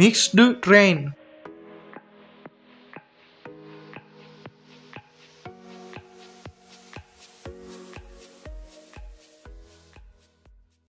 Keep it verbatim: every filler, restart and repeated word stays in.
mixed train.